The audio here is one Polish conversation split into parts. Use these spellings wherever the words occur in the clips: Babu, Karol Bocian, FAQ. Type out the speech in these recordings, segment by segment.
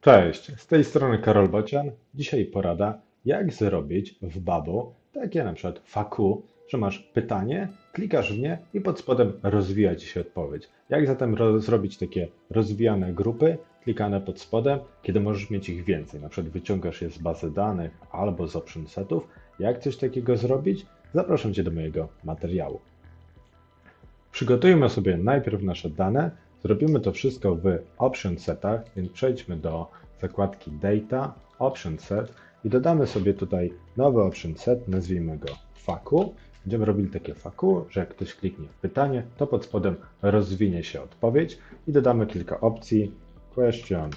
Cześć, z tej strony Karol Bocian. Dzisiaj porada, jak zrobić w Babu takie na przykład FAQ, że masz pytanie, klikasz w nie i pod spodem rozwija Ci się odpowiedź. Jak zatem zrobić takie rozwijane grupy, klikane pod spodem, kiedy możesz mieć ich więcej, na przykład wyciągasz je z bazy danych albo z option setów. Jak coś takiego zrobić? Zapraszam Cię do mojego materiału. Przygotujmy sobie najpierw nasze dane. Zrobimy to wszystko w option setach, więc przejdźmy do zakładki data, option set i dodamy sobie tutaj nowy option set, nazwijmy go FAQ. Będziemy robili takie FAQ, że jak ktoś kliknie w pytanie, to pod spodem rozwinie się odpowiedź i dodamy kilka opcji. Question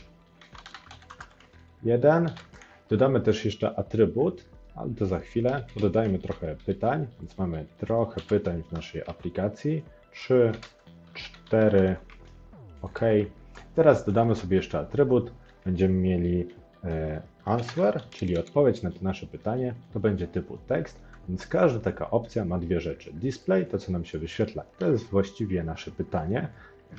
1. Dodamy też jeszcze atrybut, ale to za chwilę. Dodajmy trochę pytań, więc mamy trochę pytań w naszej aplikacji. 3, 4, OK. Teraz dodamy sobie jeszcze atrybut. Będziemy mieli answer, czyli odpowiedź na to nasze pytanie. To będzie typu tekst, więc każda taka opcja ma dwie rzeczy. Display, to co nam się wyświetla, to jest właściwie nasze pytanie.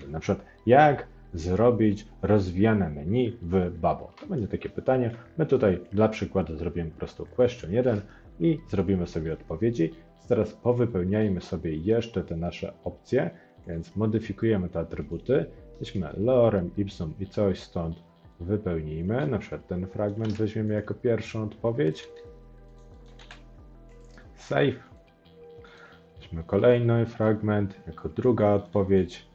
Na przykład, jak zrobić rozwijane menu w Babu? To będzie takie pytanie. My tutaj dla przykładu zrobimy po prostu question 1 i zrobimy sobie odpowiedzi. Teraz powypełniajmy sobie jeszcze te nasze opcje, więc modyfikujemy te atrybuty. Jesteśmy lorem ipsum i coś stąd wypełnijmy. Na przykład ten fragment weźmiemy jako pierwszą odpowiedź. Save. Weźmy kolejny fragment jako druga odpowiedź.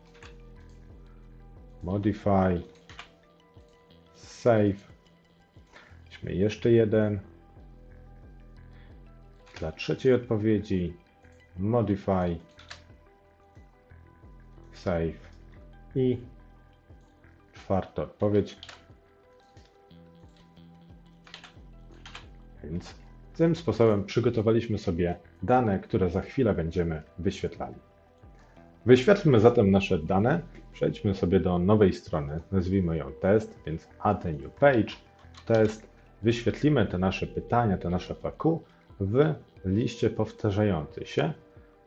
Modify. Save. Weźmy jeszcze jeden. Dla trzeciej odpowiedzi. Modify. Save. I czwarta odpowiedź. Więc tym sposobem przygotowaliśmy sobie dane, które za chwilę będziemy wyświetlali. Wyświetlmy zatem nasze dane. Przejdźmy sobie do nowej strony. Nazwijmy ją test, więc add a new page, test. Wyświetlimy te nasze pytania, te nasze FAQ w liście powtarzającej się,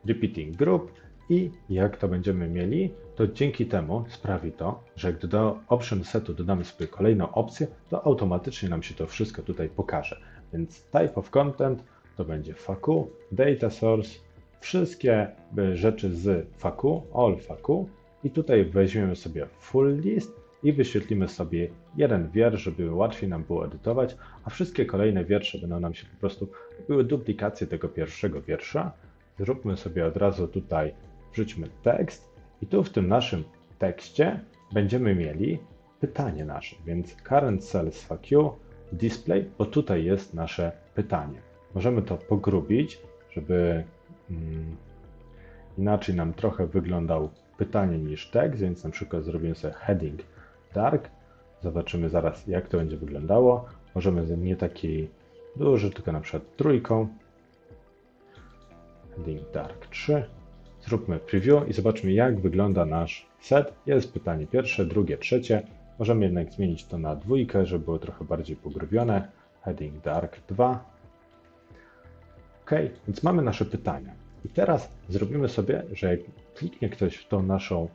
repeating group. I jak to będziemy mieli, to dzięki temu sprawi to, że gdy do option setu dodamy sobie kolejną opcję, to automatycznie nam się to wszystko tutaj pokaże. Więc type of content to będzie FAQ, data source, wszystkie rzeczy z FAQ, all FAQ i tutaj weźmiemy sobie full list i wyświetlimy sobie jeden wiersz, żeby łatwiej nam było edytować, a wszystkie kolejne wiersze będą nam się po prostu były duplikacje tego pierwszego wiersza. Zróbmy sobie od razu tutaj, wrzućmy tekst i tu w tym naszym tekście będziemy mieli pytanie nasze, więc current sales FAQ, display, bo tutaj jest nasze pytanie. Możemy to pogrubić, żeby inaczej nam trochę wyglądał pytanie niż tekst, więc na przykład zrobimy sobie heading dark, zobaczymy zaraz jak to będzie wyglądało. Możemy nie taki duży, tylko na przykład trójką. Link Dark 3. Zróbmy preview i zobaczmy jak wygląda nasz set. Jest pytanie pierwsze, drugie, trzecie. Możemy jednak zmienić to na dwójkę, żeby było trochę bardziej pogrubione. Heading Dark 2. OK, więc mamy nasze pytania. I teraz zrobimy sobie, że jak kliknie ktoś w to naszą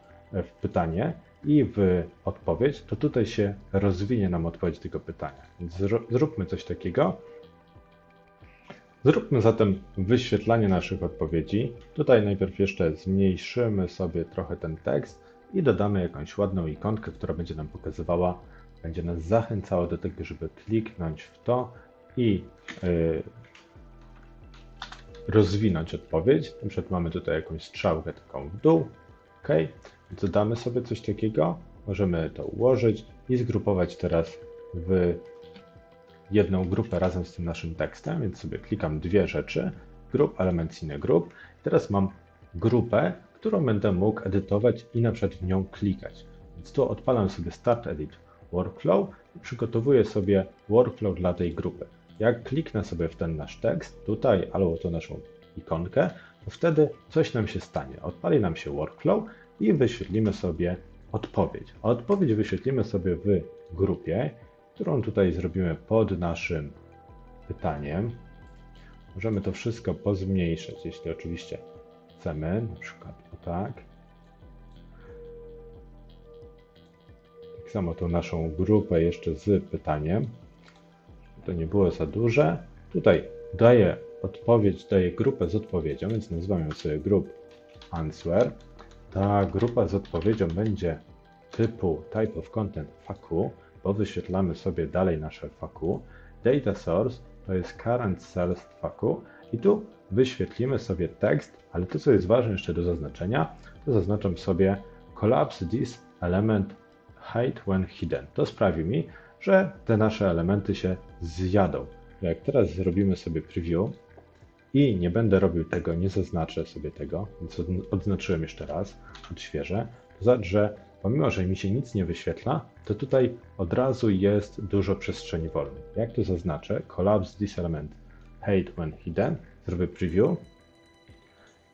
pytanie i w odpowiedź, to tutaj się rozwinie nam odpowiedź tego pytania. Więc zróbmy coś takiego. Zróbmy zatem wyświetlanie naszych odpowiedzi. Tutaj najpierw jeszcze zmniejszymy sobie trochę ten tekst i dodamy jakąś ładną ikonkę, która będzie nam pokazywała, będzie nas zachęcała do tego, żeby kliknąć w to i rozwinąć odpowiedź. Na przykład mamy tutaj jakąś strzałkę taką w dół. OK. Dodamy sobie coś takiego. Możemy to ułożyć i zgrupować teraz w jedną grupę razem z tym naszym tekstem, więc sobie klikam dwie rzeczy, grup, element inny grup. Teraz mam grupę, którą będę mógł edytować i na przykład w nią klikać. Więc tu odpalam sobie Start Edit Workflow i przygotowuję sobie workflow dla tej grupy. Jak kliknę sobie w ten nasz tekst, tutaj albo tą naszą ikonkę, to wtedy coś nam się stanie. Odpali nam się workflow i wyświetlimy sobie odpowiedź. A odpowiedź wyświetlimy sobie w grupie, którą tutaj zrobimy pod naszym pytaniem. Możemy to wszystko pozmniejszać, jeśli oczywiście chcemy, na przykład tak. tak samo tą naszą grupę jeszcze z pytaniem. To nie było za duże. Tutaj daję odpowiedź, daję grupę z odpowiedzią, więc nazywam ją sobie group answer. Ta grupa z odpowiedzią będzie typu type of content FAQ, bo wyświetlamy sobie dalej nasze FAQ. Data source to jest current source FAQ i tu wyświetlimy sobie tekst, ale to, co jest ważne jeszcze do zaznaczenia, to zaznaczam sobie collapse this element height when hidden. To sprawi mi, że te nasze elementy się zjadą. Jak teraz zrobimy sobie preview i nie będę robił tego, nie zaznaczę sobie tego, więc odznaczyłem jeszcze raz, odświeżę, to znaczy, że pomimo, że mi się nic nie wyświetla, to tutaj od razu jest dużo przestrzeni wolnej. Jak to zaznaczę? Collapse this element height when hidden. Zrobię preview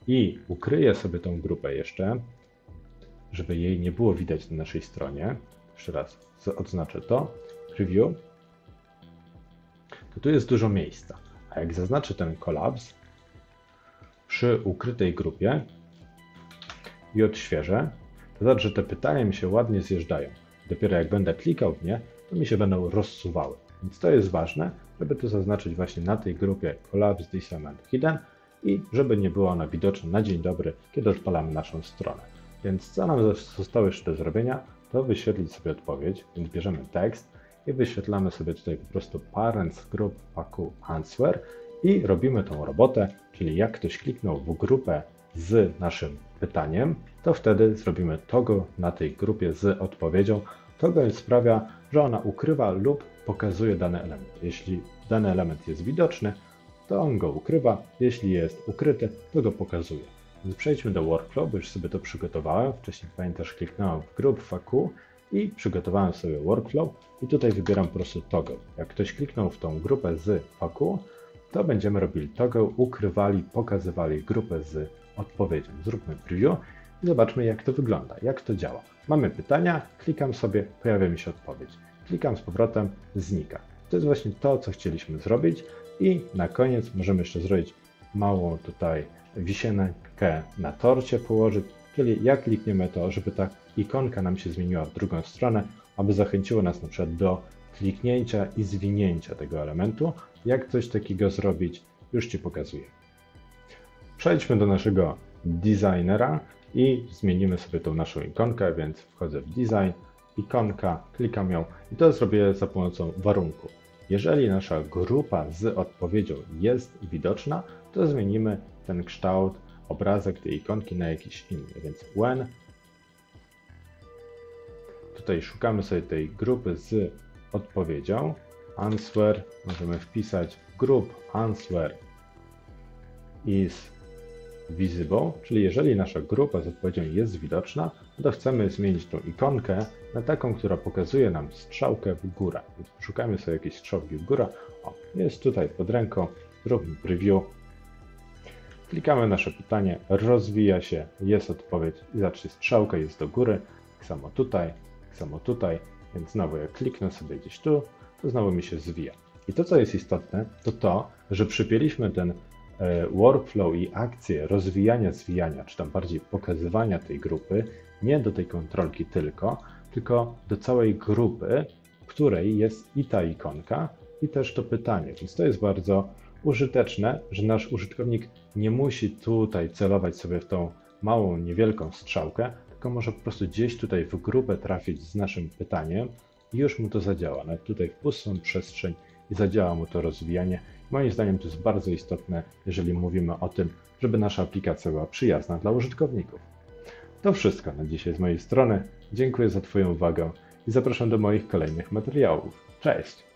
i ukryję sobie tą grupę jeszcze, żeby jej nie było widać na naszej stronie. Jeszcze raz odznaczę to, preview, to tu jest dużo miejsca, a jak zaznaczę ten collapse przy ukrytej grupie i odświeżę, to znaczy, że te pytania mi się ładnie zjeżdżają. Dopiero jak będę klikał w nie, to mi się będą rozsuwały. Więc to jest ważne, żeby to zaznaczyć właśnie na tej grupie collapse this element hidden i żeby nie była ona widoczna na dzień dobry, kiedy odpalamy naszą stronę. Więc co nam zostało jeszcze do zrobienia, to wyświetlić sobie odpowiedź, więc bierzemy tekst i wyświetlamy sobie tutaj po prostu parents group FAQ answer i robimy tą robotę, czyli jak ktoś kliknął w grupę z naszym pytaniem, to wtedy zrobimy toggle na tej grupie z odpowiedzią. Toggle sprawia, że ona ukrywa lub pokazuje dany element. Jeśli dany element jest widoczny, to on go ukrywa, jeśli jest ukryty, to go pokazuje. Więc przejdźmy do workflow, bo już sobie to przygotowałem. Wcześniej pamiętasz, kliknąłem w group FAQ i przygotowałem sobie workflow i tutaj wybieram po prostu toggle. Jak ktoś kliknął w tą grupę z FAQ, to będziemy robili toggle, ukrywali, pokazywali grupę z odpowiedzią. Zróbmy preview i zobaczmy, jak to wygląda, jak to działa. Mamy pytania, klikam sobie, pojawia mi się odpowiedź. Klikam z powrotem, znika. To jest właśnie to, co chcieliśmy zrobić i na koniec możemy jeszcze zrobić małą tutaj wisienkę na torcie położyć, czyli jak klikniemy to, żeby ta ikonka nam się zmieniła w drugą stronę, aby zachęciło nas na przykład do kliknięcia i zwinięcia tego elementu. Jak coś takiego zrobić, już Ci pokazuję. Przejdźmy do naszego designera i zmienimy sobie tą naszą ikonkę, więc wchodzę w design, ikonka, klikam ją i to zrobię za pomocą warunku. Jeżeli nasza grupa z odpowiedzią jest widoczna, to zmienimy ten kształt, obrazek tej ikonki na jakiś inny, więc when. Tutaj szukamy sobie tej grupy z odpowiedzią, answer, możemy wpisać group answer is visible, czyli jeżeli nasza grupa z odpowiedzią jest widoczna, to chcemy zmienić tą ikonkę na taką, która pokazuje nam strzałkę w górę. Więc szukamy sobie jakiejś strzałki w górę. O, jest tutaj pod ręką, zróbmy preview. Klikamy nasze pytanie, rozwija się, jest odpowiedź i zacznie strzałka, jest do góry. Tak samo tutaj, więc znowu jak kliknę sobie gdzieś tu, to znowu mi się zwija. I to, co jest istotne, to to, że przypięliśmy ten workflow i akcję rozwijania, zwijania, czy tam bardziej pokazywania tej grupy, nie do tej kontrolki tylko do całej grupy, w której jest i ta ikonka, i też to pytanie. Więc to jest bardzo użyteczne, że nasz użytkownik nie musi tutaj celować sobie w tą małą, niewielką strzałkę, tylko może po prostu gdzieś tutaj w grupę trafić z naszym pytaniem i już mu to zadziała. Nawet tutaj w pustą przestrzeń i zadziała mu to rozwijanie. Moim zdaniem to jest bardzo istotne, jeżeli mówimy o tym, żeby nasza aplikacja była przyjazna dla użytkowników. To wszystko na dzisiaj z mojej strony. Dziękuję za Twoją uwagę i zapraszam do moich kolejnych materiałów. Cześć!